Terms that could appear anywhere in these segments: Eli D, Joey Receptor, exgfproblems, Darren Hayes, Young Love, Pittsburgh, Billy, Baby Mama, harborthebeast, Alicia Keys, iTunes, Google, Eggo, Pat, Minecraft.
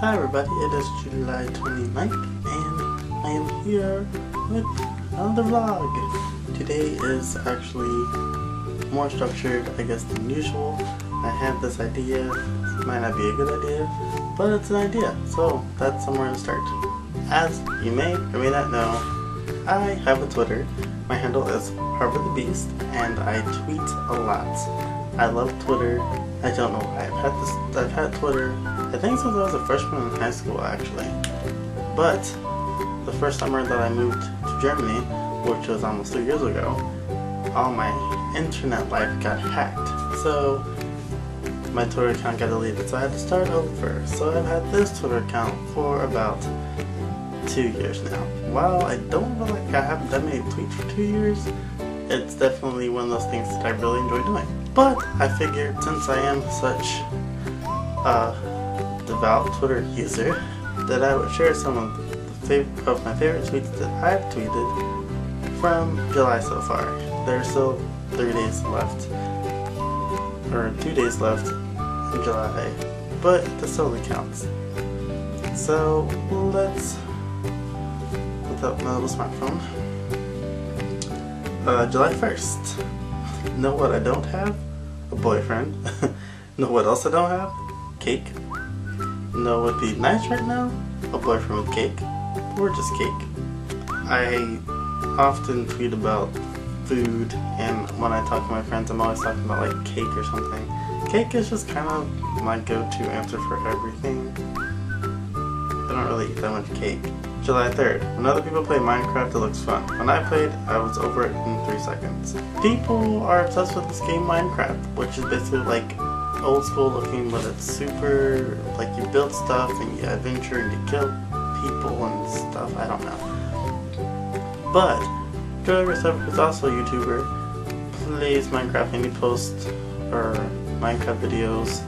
Hi everybody, it is July 29th and I am here with another vlog. Today is actually more structured, I guess, than usual. I had this idea, it might not be a good idea, but it's an idea, so that's somewhere to start. As you may or may not know, I have a Twitter. My handle is harborthebeast and I tweet a lot. I love Twitter. I don't know why. I've had Twitter, I think, since I was a freshman in high school, actually. But the first summer that I moved to Germany, which was almost 3 years ago, all my internet life got hacked. So my Twitter account got deleted, so I had to start over. So I've had this Twitter account for about 2 years now. While I don't feel like I haven't done any tweets for 2 years, it's definitely one of those things that I really enjoy doing. But I figured, since I am such a devout Twitter user, that I would share some of my favorite tweets that I've tweeted from July so far. There's still 3 days left, or 2 days left in July, but this only counts. So let's put up my little smartphone. July 1st. Know what I don't have? A boyfriend. Know what else I don't have? Cake. Know what would be nice right now? A boyfriend with cake. Gorgeous cake. I often tweet about food, and when I talk to my friends, I'm always talking about like cake or something. Cake is just kind of my go-to answer for everything. I don't really eat that much cake. July 3rd. When other people play Minecraft, it looks fun. When I played, I was over it in 3 seconds. People are obsessed with this game Minecraft, which is basically like old school looking, but it's super, like, you build stuff and you adventure and you kill people and stuff, I don't know. But Joey Receptor is also a YouTuber, plays Minecraft, and he posts Minecraft videos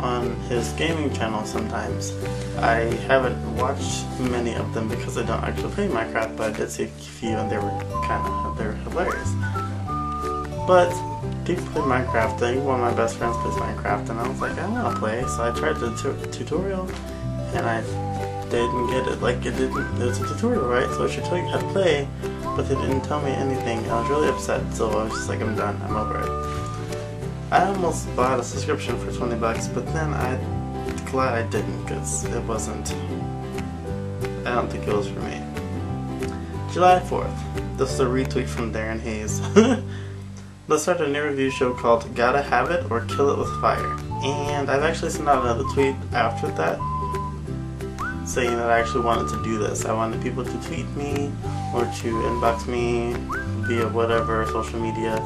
on his gaming channel sometimes. I haven't watched many of them because I don't actually play Minecraft, but I did see a few and they were hilarious. But people play Minecraft, one of my best friends plays Minecraft, and I was like, I want to play, so I tried the tutorial and I didn't get it. Like, it was a tutorial, right? So it should tell you how to play, but they didn't tell me anything. I was really upset, so I was just like, I'm done, I'm over it. I almost bought a subscription for 20 bucks, but then I'm glad I didn't, because it wasn't, I don't think it was for me. July 4th. This is a retweet from Darren Hayes. Let's start a new review show called Gotta Have It or Kill It With Fire. And I've actually sent out another tweet after that, saying that I actually wanted to do this. I wanted people to tweet me or to inbox me via whatever social media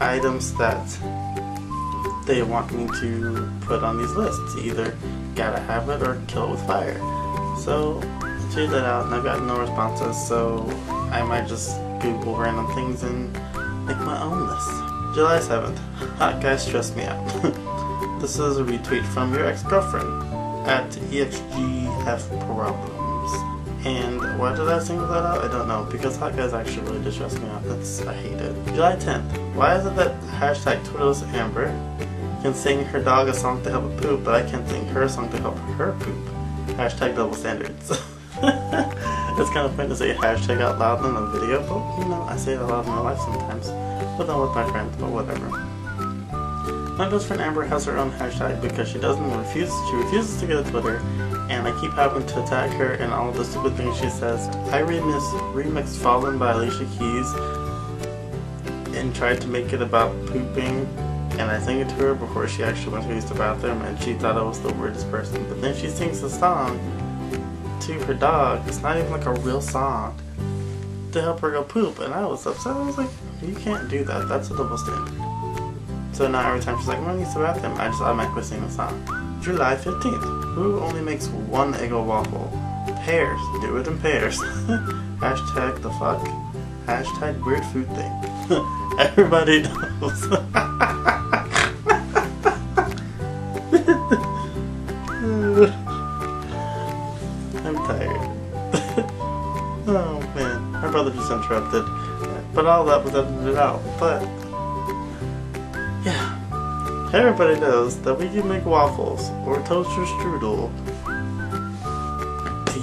items that they want me to put on these lists, either Gotta Have It or Kill It With Fire. So I tweeted that out and I've gotten no responses, so I might just Google random things and make my own list. July 7th. Hot guys stress me out. This is a retweet from your ex-girlfriend at exgfproblems. And why did I single that out? I don't know, because hot guys actually really did stress me out. I hate it. July 10th. Why is it that hashtag Twiddles Amber can sing her dog a song to help it poop, but I can't sing her a song to help her poop? Hashtag double standards. It's kind of funny to say hashtag out loud in a video, but you know, I say it out loud in real life sometimes, but not with my friends, but whatever. My best friend Amber has her own hashtag because she refuses to go to Twitter, and I keep having to attack her and all the stupid things she says. I remixed Fallen by Alicia Keys and tried to make it about pooping, and I sang it to her before she actually went to use the bathroom, and she thought I was the weirdest person. But then she sings the song to her dog, it's not even like a real song, to help her go poop, and I was upset. I was like, you can't do that, that's a double standard. So now every time she's like, I'm gonna use the bathroom, I just automatically sing the song. July 15th. Who only makes one Eggo waffle? Pairs. Do it in pairs. Hashtag the fuck. Hashtag weird food thing. Everybody knows. I'm tired. Oh man, my brother just interrupted. But all that was edited out. But yeah, everybody knows that we can make waffles or toaster strudel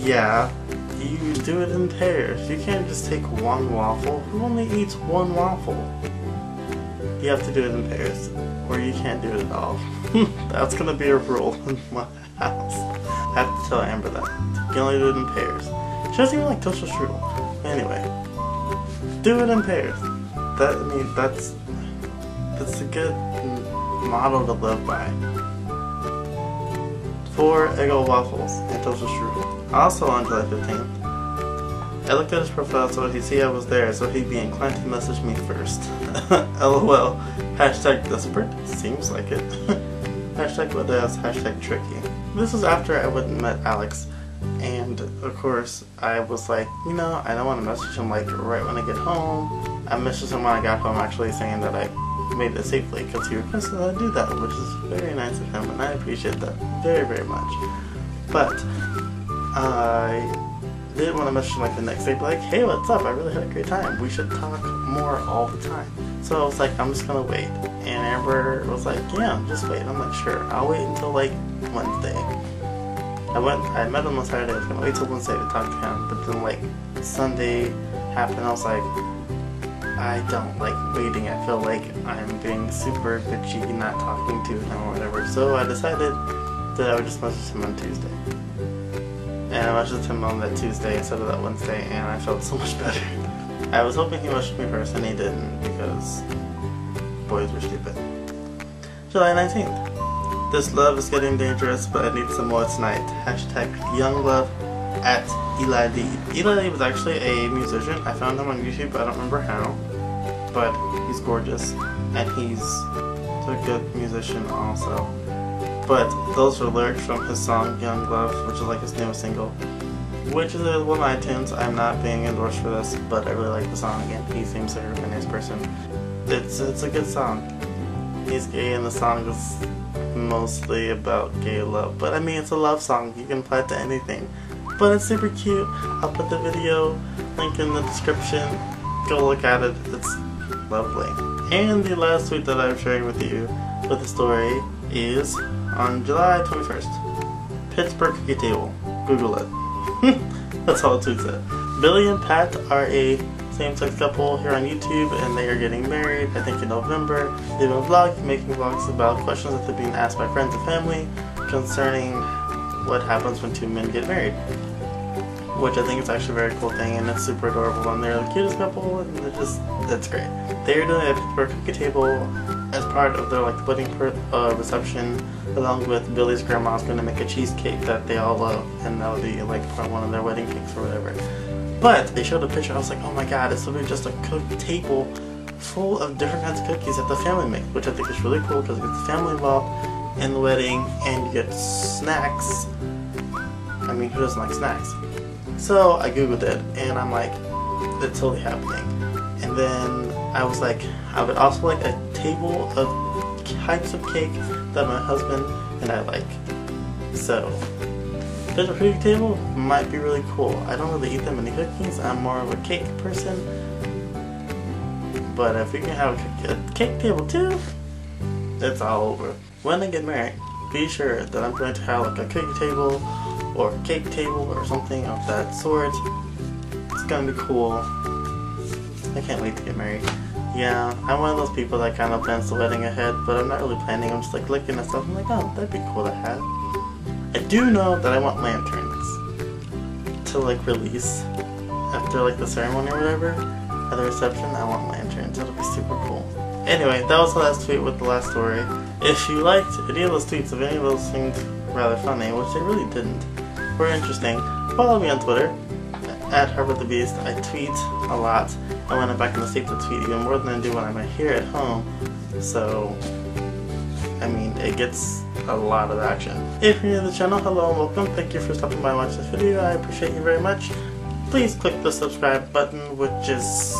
Yeah, you do it in pairs. You can't just take one waffle. Who only eats one waffle? You have to do it in pairs, or you can't do it at all. That's gonna be a rule in my house. I have to tell Amber that. You can only do it in pairs. She doesn't even like toasted strudel. Anyway, do it in pairs. That, I mean, that's a good model to live by. 4 Eggo waffles and toasted strudel. Also on July 15th, I looked at his profile so he'd see I was there, so he'd be inclined to message me first. LOL. Hashtag desperate. Seems like it. Hashtag what does. Hashtag tricky. This was after I wouldn't met Alex, and of course I was like, you know, I don't want to message him like right when I get home. I messaged him when I got home actually saying that I made it safely because he requested that I do that, which is very nice of him and I appreciate that very, very much. But I did want to message him like the next day, be like, hey, what's up? I really had a great time. We should talk more all the time. So I was like, I'm just gonna wait. And Amber was like, yeah, just wait. I'm like, sure, I'll wait until like Wednesday. I met him on Saturday. I was gonna wait till Wednesday to talk to him, but then like Sunday happened. I was like, I don't like waiting. I feel like I'm being super bitchy, not talking to him or whatever. So I decided that I would just message him on Tuesday. And I messaged him on that Tuesday instead of that Wednesday, and I felt so much better. I was hoping he messaged me first, and he didn't because boys were stupid. July 19th. This love is getting dangerous, but I need some more tonight. Hashtag young love at Eli D. Eli D was actually a musician. I found him on YouTube, but I don't remember how. But he's gorgeous, and he's a good musician also. But those were lyrics from his song Young Love, which is like his newest single, which is available on iTunes. I'm not being endorsed for this, but I really like the song, and he seems like a nice person. It's a good song. He's gay, and the song is mostly about gay love. But I mean, it's a love song. You can apply it to anything. But it's super cute. I'll put the video link in the description. Go look at it. It's lovely. And the last tweet that I'm sharing with you with the story is on July 21st. Pittsburgh Cookie Table. Google it. That's all the tweet said. Billy and Pat are a same-sex couple here on YouTube, and they are getting married, I think in November. They've been vlogging, making vlogs about questions that they've been asked by friends and family concerning what happens when two men get married, which I think is actually a very cool thing, and it's super adorable, and they're the cutest couple, and that's great. They're doing a Pittsburgh Cookie Table as part of their like wedding reception, along with Billy's grandma's going to make a cheesecake that they all love, and that'll be like one of their wedding cakes or whatever. But they showed a picture, I was like, oh my god, it's literally just a table full of different kinds of cookies that the family makes, which I think is really cool because it gets the family involved in the wedding, and you get snacks. I mean, who doesn't like snacks? So I googled it, and I'm like, it's totally happening. And then I was like, I would also like a table of types of cake that my husband and I like. So there's a cookie table, might be really cool. I don't really eat that many cookies, I'm more of a cake person. But if we can have a cake table too, it's all over. When I get married, be sure that I'm going to have like a cookie table or a cake table or something of that sort. It's gonna be cool. I can't wait to get married. Yeah, I'm one of those people that kind of plans the wedding ahead, but I'm not really planning. I'm just like looking at stuff. I'm like, oh, that'd be cool to have. I do know that I want lanterns to like release after like the ceremony or whatever. At the reception, I want lanterns. That'll be super cool. Anyway, that was the last tweet with the last story. If you liked any of those tweets, if any of those seemed rather funny, which they really didn't, were interesting, follow me on Twitter, at harborthebeast. I tweet a lot, and when I'm back in the States I tweet even more than I do when I'm here at home, so, I mean, it gets a lot of action. If you're new to the channel, hello and welcome, thank you for stopping by and watching this video, I appreciate you very much. Please click the subscribe button, which is,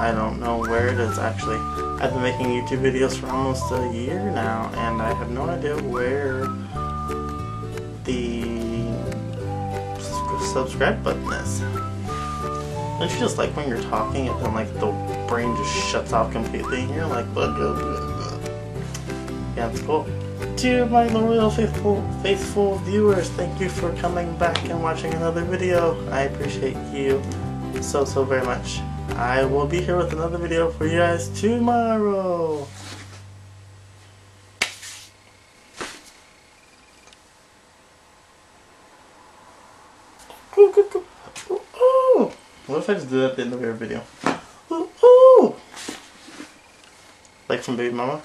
I don't know where it is actually. I've been making YouTube videos for almost a year now, and I have no idea where the subscribe button is. Don't you just like when you're talking and then like the brain just shuts off completely and you're like, yeah, it's cool. Dear my loyal faithful viewers, thank you for coming back and watching another video. I appreciate you so very much. I will be here with another video for you guys tomorrow. Oh, what if I just did that at the end of every video? Like from Baby Mama?